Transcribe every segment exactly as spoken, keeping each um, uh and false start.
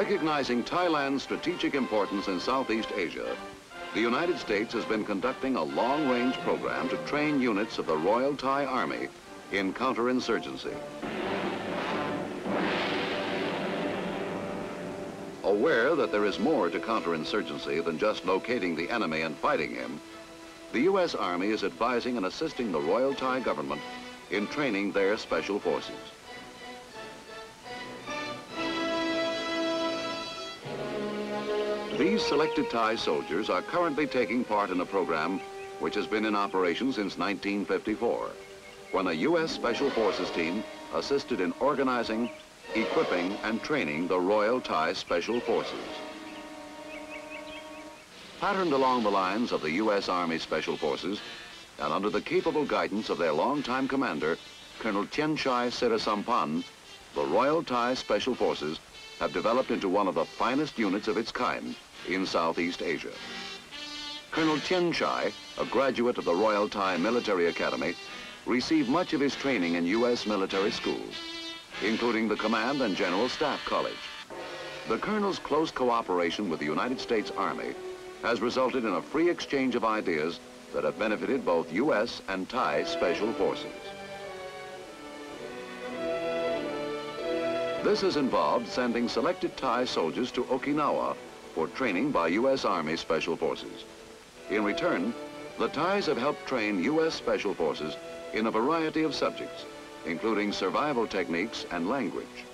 Recognizing Thailand's strategic importance in Southeast Asia, the United States has been conducting a long-range program to train units of the Royal Thai Army in counterinsurgency. Aware that there is more to counterinsurgency than just locating the enemy and fighting him, the U S Army is advising and assisting the Royal Thai government in training their special forces. These selected Thai soldiers are currently taking part in a program which has been in operation since nineteen fifty-four, when a U S Special Forces team assisted in organizing, equipping, and training the Royal Thai Special Forces. Patterned along the lines of the U S Army Special Forces, and under the capable guidance of their longtime commander, Colonel Tienchai Sirasampan, the Royal Thai Special Forces have developed into one of the finest units of its kind in Southeast Asia. Colonel Tienchai, a graduate of the Royal Thai Military Academy, received much of his training in U S military schools, including the Command and General Staff College. The Colonel's close cooperation with the United States Army has resulted in a free exchange of ideas that have benefited both U S and Thai special forces. This has involved sending selected Thai soldiers to Okinawa for training by U S Army Special Forces. In return, the Thais have helped train U S Special Forces in a variety of subjects, including survival techniques and language.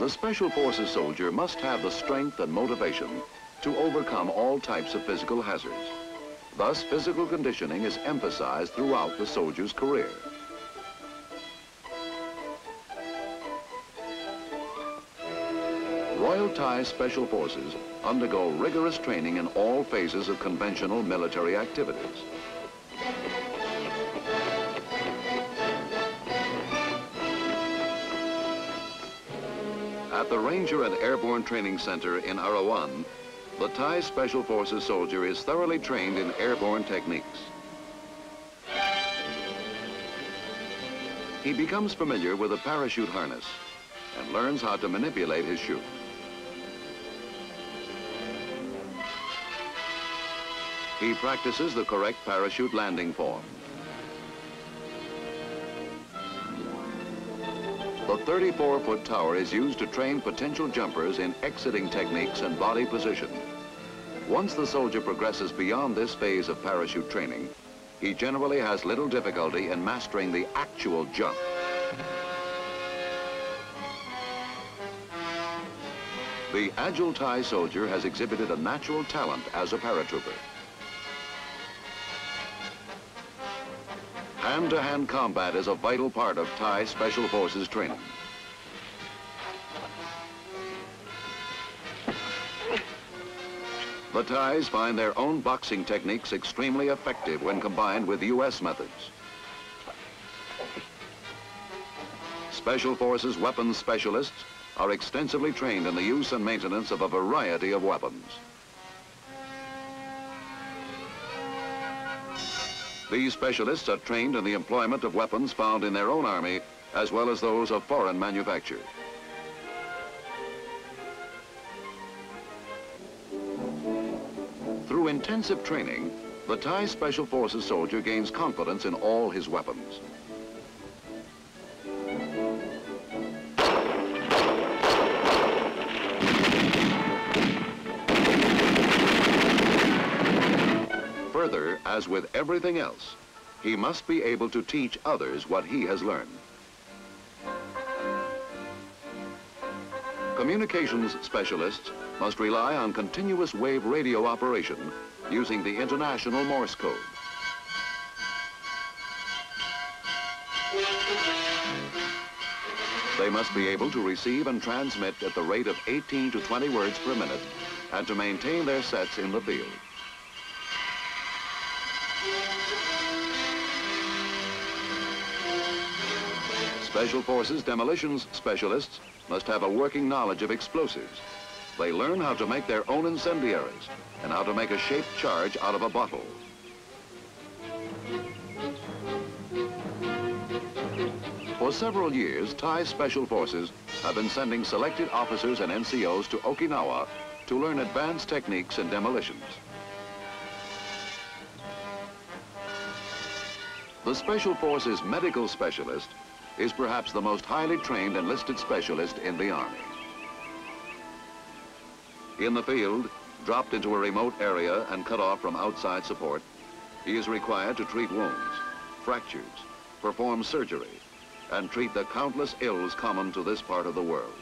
The Special Forces soldier must have the strength and motivation to overcome all types of physical hazards. Thus, physical conditioning is emphasized throughout the soldier's career. Royal Thai Special Forces undergo rigorous training in all phases of conventional military activities. At the Ranger and Airborne Training Center in Arawan, the Thai Special Forces soldier is thoroughly trained in airborne techniques. He becomes familiar with a parachute harness and learns how to manipulate his chute. He practices the correct parachute landing form. The thirty-four foot tower is used to train potential jumpers in exiting techniques and body position. Once the soldier progresses beyond this phase of parachute training, he generally has little difficulty in mastering the actual jump. The agile Thai soldier has exhibited a natural talent as a paratrooper. Hand-to-hand combat is a vital part of Thai Special Forces training. The Thais find their own boxing techniques extremely effective when combined with U S methods. Special Forces weapons specialists are extensively trained in the use and maintenance of a variety of weapons. These specialists are trained in the employment of weapons found in their own army, as well as those of foreign manufacture. Through intensive training, the Thai Special Forces soldier gains confidence in all his weapons. Further, as with everything else, he must be able to teach others what he has learned. Communications specialists must rely on continuous wave radio operation using the international Morse code. They must be able to receive and transmit at the rate of eighteen to twenty words per minute and to maintain their sets in the field. Special Forces demolitions specialists must have a working knowledge of explosives. They learn how to make their own incendiaries and how to make a shaped charge out of a bottle. several years, Thai Special Forces have been sending selected officers and N C Os to Okinawa to learn advanced techniques in demolitions. The Special Forces medical specialist is perhaps the most highly trained enlisted specialist in the Army. In the field, dropped into a remote area and cut off from outside support, he is required to treat wounds, fractures, perform surgery, and treat the countless ills common to this part of the world.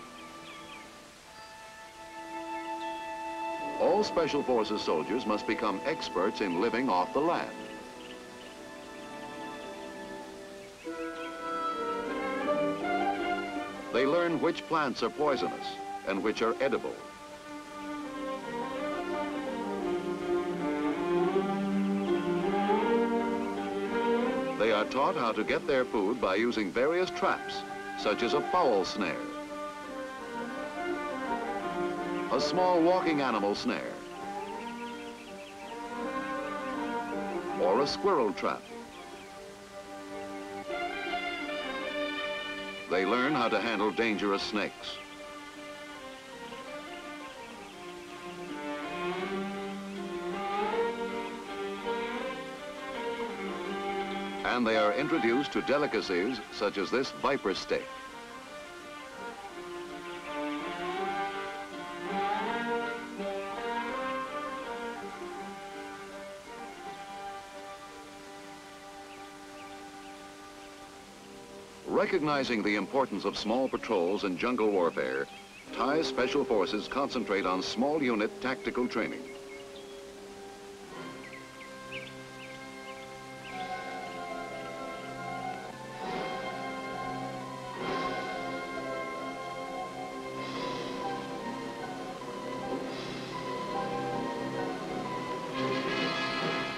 All Special Forces soldiers must become experts in living off the land. They learn which plants are poisonous and which are edible. They are taught how to get their food by using various traps, such as a fowl snare, a small walking animal snare, or a squirrel trap. They learn how to handle dangerous snakes. And they are introduced to delicacies such as this viper steak. Recognizing the importance of small patrols in jungle warfare, Thai Special Forces concentrate on small unit tactical training.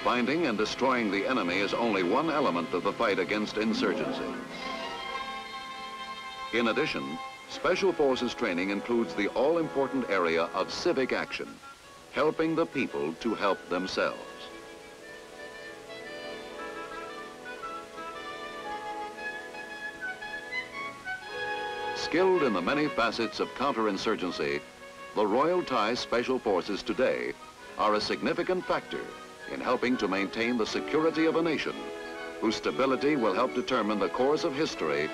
Finding and destroying the enemy is only one element of the fight against insurgency. In addition, Special Forces training includes the all-important area of civic action, helping the people to help themselves. Skilled in the many facets of counterinsurgency, the Royal Thai Special Forces today are a significant factor in helping to maintain the security of a nation whose stability will help determine the course of history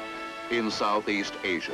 in Southeast Asia.